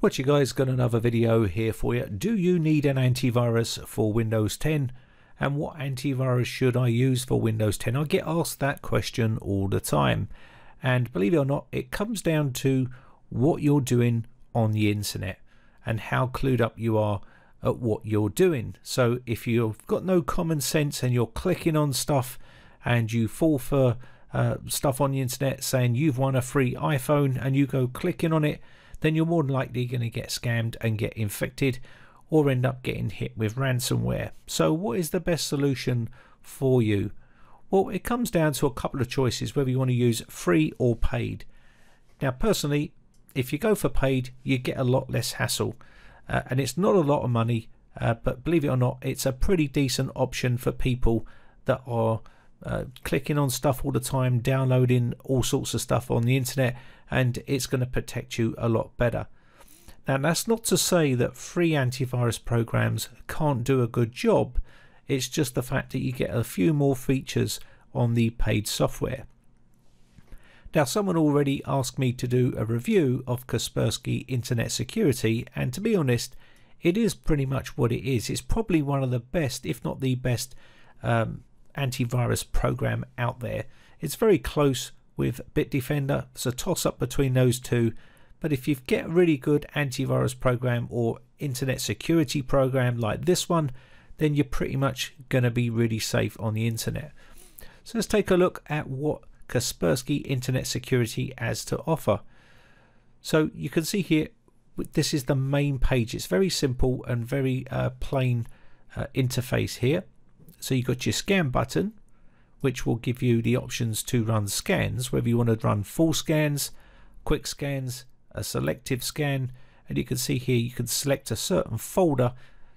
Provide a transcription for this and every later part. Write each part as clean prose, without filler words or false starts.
What you guys, got another video here for you. Do you need an antivirus for Windows 10? And what antivirus should I use for Windows 10? I get asked that question all the time. And believe it or not, it comes down to what you're doing on the internet and how clued up you are at what you're doing. So if you've got no common sense and you're clicking on stuff and you fall for stuff on the internet saying you've won a free iPhone and you go clicking on it, then you're more than likely going to get scammed and get infected or end up getting hit with ransomware. So what is the best solution for you? Well, it comes down to a couple of choices, whether you want to use free or paid. Now, personally, if you go for paid, you get a lot less hassle. And it's not a lot of money, but believe it or not, it's a pretty decent option for people that are clicking on stuff all the time, downloading all sorts of stuff on the internet, and it's going to protect you a lot better. Now, that's not to say that free antivirus programs can't do a good job. It's just the fact that you get a few more features on the paid software. Now, someone already asked me to do a review of Kaspersky Internet Security, and to be honest, it is pretty much what it is. It's probably one of the best, if not the best, antivirus program out there. It's very close with Bitdefender. It's a toss up between those two, but if you get a really good antivirus program or internet security program like this one, then you're pretty much going to be really safe on the internet. So let's take a look at what Kaspersky Internet Security has to offer. So you can see here, this is the main page. It's very simple and very plain interface here. So you've got your scan button, which will give you the options to run scans, whether you want to run full scans, quick scans, a selective scan, and you can see here you can select a certain folder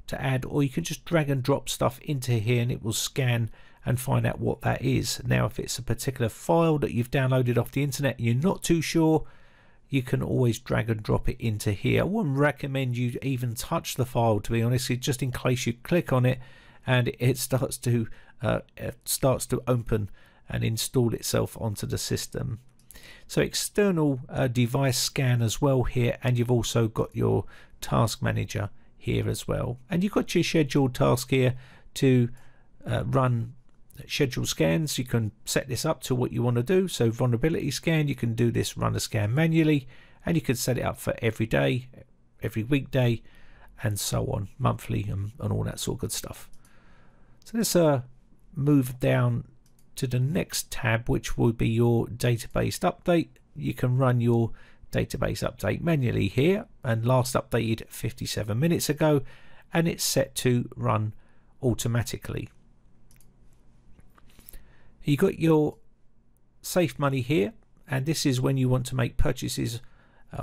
to add, or you can just drag and drop stuff into here and it will scan and find out what that is. Now, if it's a particular file that you've downloaded off the internet and you're not too sure, you can always drag and drop it into here. I wouldn't recommend you even touch the file, to be honest, just in case you click on it and it starts to open and install itself onto the system. So external device scan as well here, and you've also got your task manager here as well, and you've got your scheduled task here to run scheduled scans. You can set this up to what you want to do. So vulnerability scan, you can do this, run a scan manually, and you can set it up for every day, every weekday, and so on, monthly, and all that sort of good stuff. So let's move down to the next tab, which will be your database update. You can run your database update manually here, and last updated 57 minutes ago, and it's set to run automatically. You got your safe money here, and this is when you want to make purchases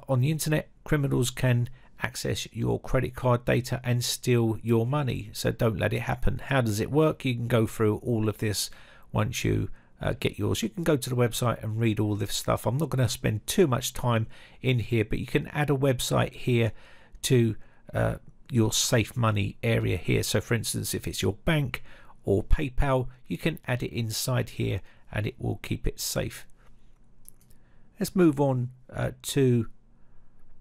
on the internet. Criminals can access your credit card data and steal your money, so don't let it happen. How does it work? You can go through all of this once you get yours. You can go to the website and read all this stuff. I'm not going to spend too much time in here, but you can add a website here to your safe money area here. So for instance, if it's your bank or PayPal, you can add it inside here and it will keep it safe. Let's move on to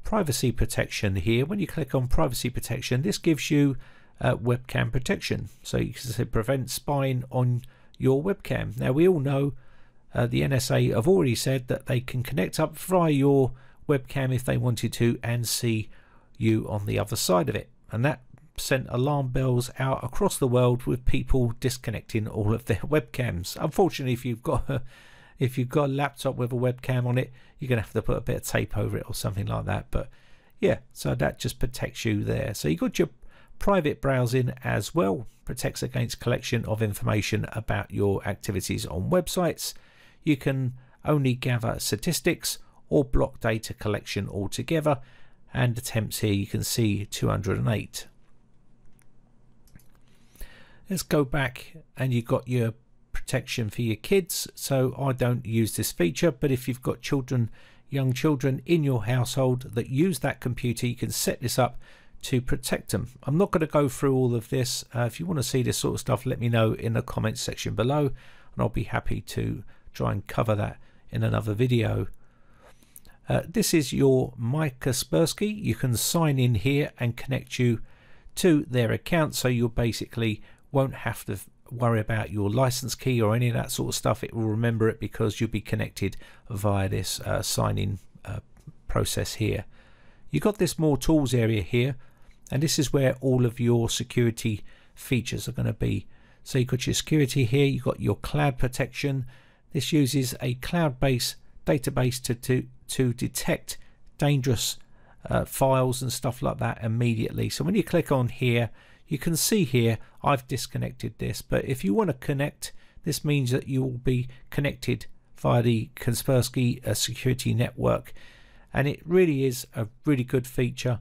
privacy protection here. When you click on privacy protection, this gives you webcam protection. So you can say prevent spying on your webcam. Now, we all know the NSA have already said that they can connect up via your webcam if they wanted to and see you on the other side of it, and that sent alarm bells out across the world with people disconnecting all of their webcams. Unfortunately, if you've got a laptop with a webcam on it, you're going to have to put a bit of tape over it or something like that. But yeah, so that just protects you there. So you've got your private browsing as well. Protects against collection of information about your activities on websites. You can only gather statistics or block data collection altogether. And attempts here, you can see 208. Let's go back, and you've got your protection for your kids. So I don't use this feature, but if you've got children, young children in your household that use that computer, you can set this up to protect them. I'm not going to go through all of this. If you want to see this sort of stuff, let me know in the comments section below, and I'll be happy to try and cover that in another video. This is your My Kaspersky. You can sign in here and connect you to their account, so you basically won't have to worry about your license key or any of that sort of stuff. It will remember it because you'll be connected via this sign-in process here. You've got this More Tools area here, and this is where all of your security features are going to be. So you've got your security here, you've got your cloud protection. This uses a cloud-based database to detect dangerous files and stuff like that immediately. So when you click on here, you can see here I've disconnected this, but if you want to connect, this means that you will be connected via the Kaspersky Security Network, and it really is a really good feature.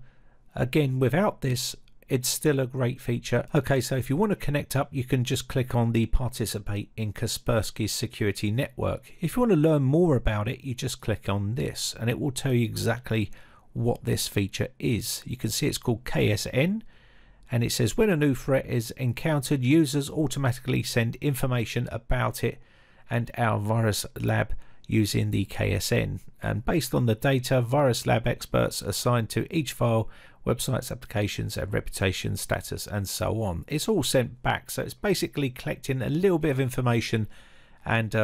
Again, without this, it's still a great feature. Okay, so if you want to connect up, you can just click on the Participate in Kaspersky Security Network. If you want to learn more about it, you just click on this and it will tell you exactly what this feature is. You can see it's called KSN, and it says when a new threat is encountered, users automatically send information about it and our virus lab using the KSN, and based on the data, virus lab experts assigned to each file, websites, applications, and reputation status, and so on. It's all sent back, so it's basically collecting a little bit of information and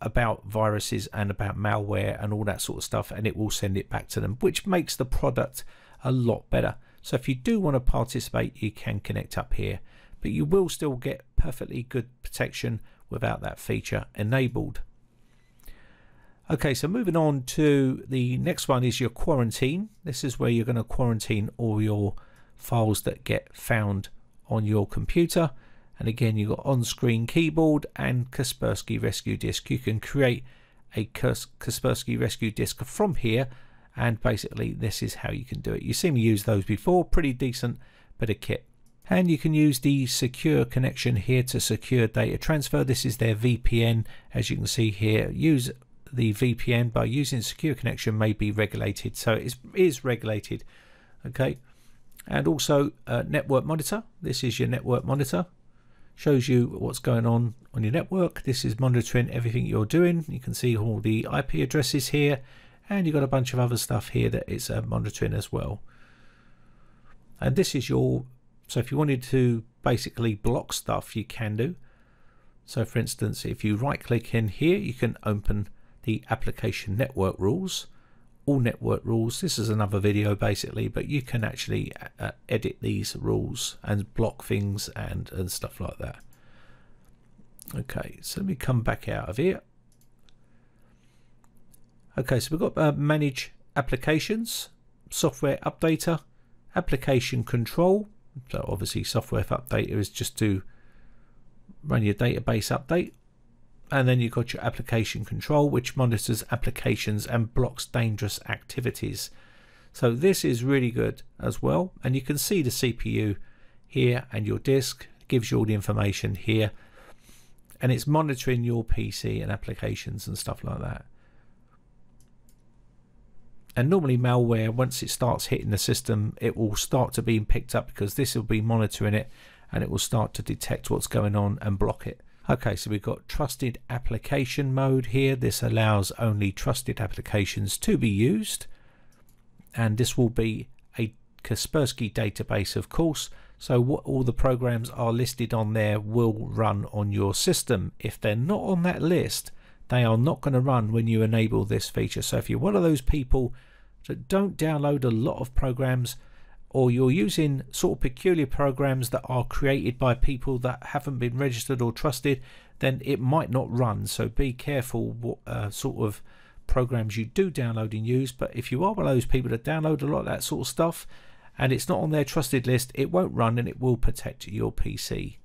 about viruses and about malware and all that sort of stuff, and it will send it back to them, which makes the product a lot better. So if you do want to participate, you can connect up here, but you will still get perfectly good protection without that feature enabled. Okay, so moving on to the next one is your quarantine. This is where you're going to quarantine all your files that get found on your computer. And again, you've got on-screen keyboard and Kaspersky Rescue Disk. You can create a Kaspersky Rescue Disk from here, and basically this is how you can do it. You've seen me use those before, pretty decent bit of kit. And you can use the secure connection here to secure data transfer. This is their VPN, as you can see here. Use the VPN by using secure connection may be regulated, so it is regulated. Okay, and also network monitor. This is your network monitor, shows you what's going on your network. This is monitoring everything you're doing. You can see all the IP addresses here, and you've got a bunch of other stuff here that it's monitoring as well. And this is your, so if you wanted to basically block stuff, you can do. So for instance, if you right click in here, you can open the application network rules, all network rules. This is another video basically, but you can actually edit these rules and block things and stuff like that. Okay, so let me come back out of here. Okay, so we've got manage applications, software updater, application control. So obviously software updater is just to run your database update. And then you've got your application control, which monitors applications and blocks dangerous activities. So this is really good as well. And you can see the CPU here and your disk. It gives you all the information here. And it's monitoring your PC and applications and stuff like that. And normally malware, once it starts hitting the system, it will start to be picked up because this will be monitoring it, and it will start to detect what's going on and block it. Okay, so we've got trusted application mode here. This allows only trusted applications to be used, and this will be a Kaspersky database, of course. So what all the programs are listed on there will run on your system. If they're not on that list, they are not going to run when you enable this feature. So if you're one of those people that don't download a lot of programs, or you're using sort of peculiar programs that are created by people that haven't been registered or trusted, then it might not run. So be careful what sort of programs you do download and use. But if you are one of those people that download a lot of that sort of stuff and it's not on their trusted list, it won't run and it will protect your PC.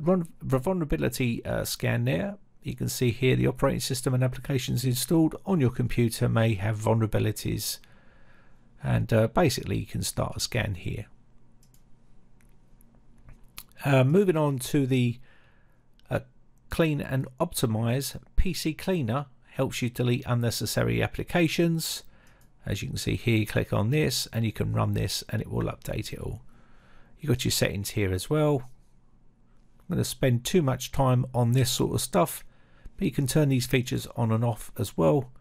Run vulnerability scan there. You can see here the operating system and applications installed on your computer may have vulnerabilities. And basically you can start a scan here. Moving on to the clean and optimize. PC cleaner helps you delete unnecessary applications. As you can see here, you click on this and you can run this and it will update it all. You've got your settings here as well. I'm going to spend too much time on this sort of stuff, but you can turn these features on and off as well.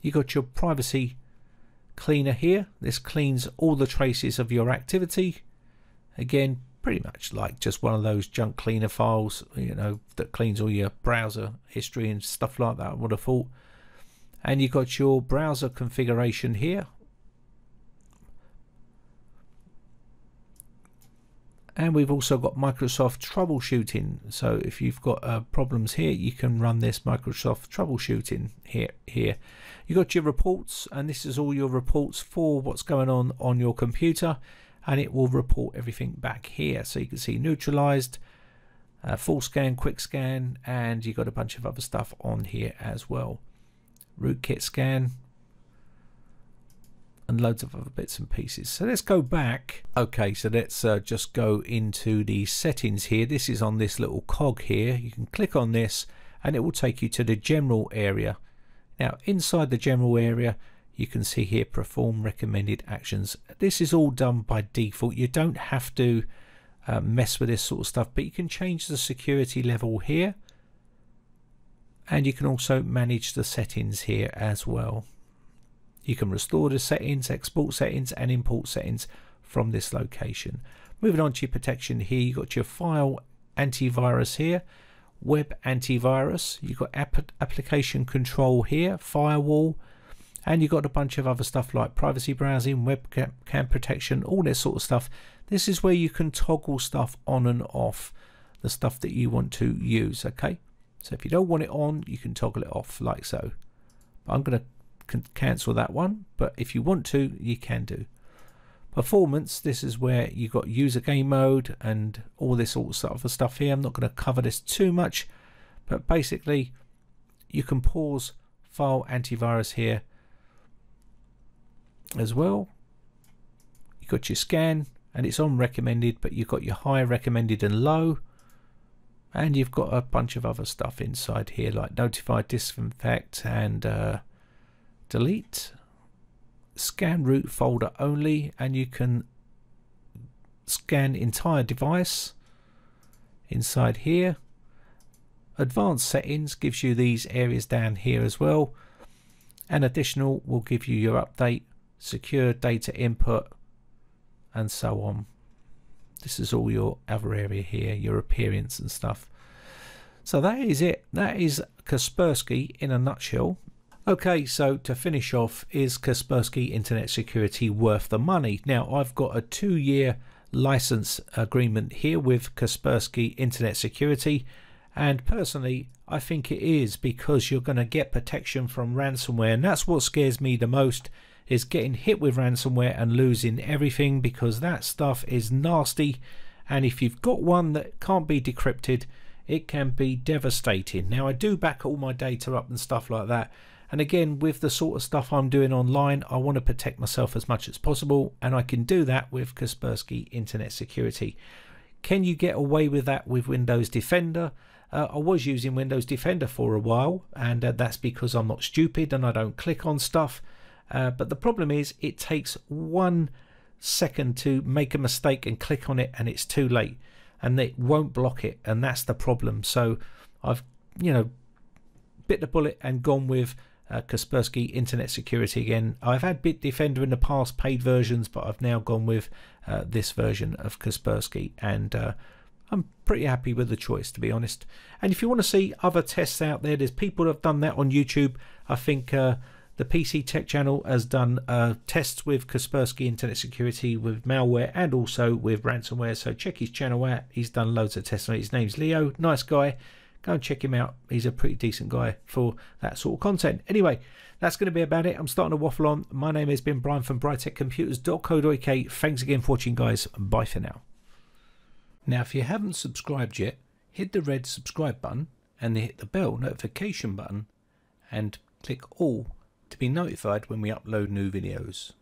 you got your privacy cleaner here. This cleans all the traces of your activity. Again, pretty much like just one of those junk cleaner files, you know, that cleans all your browser history and stuff like that, I would have thought. And you've got your browser configuration here. And we've also got Microsoft troubleshooting. So if you've got problems here, you can run this Microsoft troubleshooting here. You've got your reports, and this is all your reports for what's going on your computer, and it will report everything back here. So you can see neutralized, full scan, quick scan, and you've got a bunch of other stuff on here as well. Rootkit scan, and loads of other bits and pieces. So let's go back. Okay, so let's just go into the settings here. This is on this little cog here. You can click on this and it will take you to the general area. Now inside the general area, you can see here, perform recommended actions. This is all done by default. You don't have to mess with this sort of stuff, but you can change the security level here, and you can also manage the settings here as well. You can restore the settings, export settings and import settings from this location. Moving on to your protection here, you've got your file antivirus here, web antivirus, you've got application control here, firewall, and you've got a bunch of other stuff like privacy browsing, webcam protection, all this sort of stuff. This is where you can toggle stuff on and off, the stuff that you want to use, okay? So if you don't want it on, you can toggle it off like so. But I'm going to cancel that one, but if you want to, you can do. Performance, this is where you've got user game mode and all this sort of stuff here. I'm not going to cover this too much, but basically you can pause file antivirus here as well. You've got your scan, and it's on recommended, but you've got your high, recommended and low, and you've got a bunch of other stuff inside here like notify, disinfect and delete, scan root folder only, and you can scan entire device inside here. Advanced settings gives you these areas down here as well, and additional will give you your update, secure data input and so on. This is all your other area here, your appearance and stuff. So that is it. That is Kaspersky in a nutshell. Okay, so to finish off, is Kaspersky Internet Security worth the money? Now, I've got a 2-year license agreement here with Kaspersky Internet Security, and personally, I think it is, because you're going to get protection from ransomware, and that's what scares me the most, is getting hit with ransomware and losing everything, because that stuff is nasty, and if you've got one that can't be decrypted, it can be devastating. Now, I do back all my data up and stuff like that, and again, with the sort of stuff I'm doing online, I want to protect myself as much as possible, and I can do that with Kaspersky Internet Security. Can you get away with that with Windows Defender? I was using Windows Defender for a while, and that's because I'm not stupid and I don't click on stuff. But the problem is, it takes 1 second to make a mistake and click on it, and it's too late, and it won't block it, and that's the problem. So I've, you know, bit the bullet and gone with Kaspersky Internet Security again. I've had Bitdefender in the past, paid versions, but I've now gone with this version of Kaspersky, and I'm pretty happy with the choice, to be honest. And if you want to see other tests out there, there's people that have done that on YouTube. I think the PC Tech channel has done tests with Kaspersky Internet Security with malware and also with ransomware, so check his channel out. He's done loads of tests on it. His name's Leo, nice guy. Go and check him out. He's a pretty decent guy for that sort of content. Anyway, that's going to be about it. I'm starting to waffle on. My name has been Brian from BritecComputers.co.uk. Thanks again for watching, guys. Bye for now. Now, if you haven't subscribed yet, hit the red subscribe button and then hit the bell notification button and click all to be notified when we upload new videos.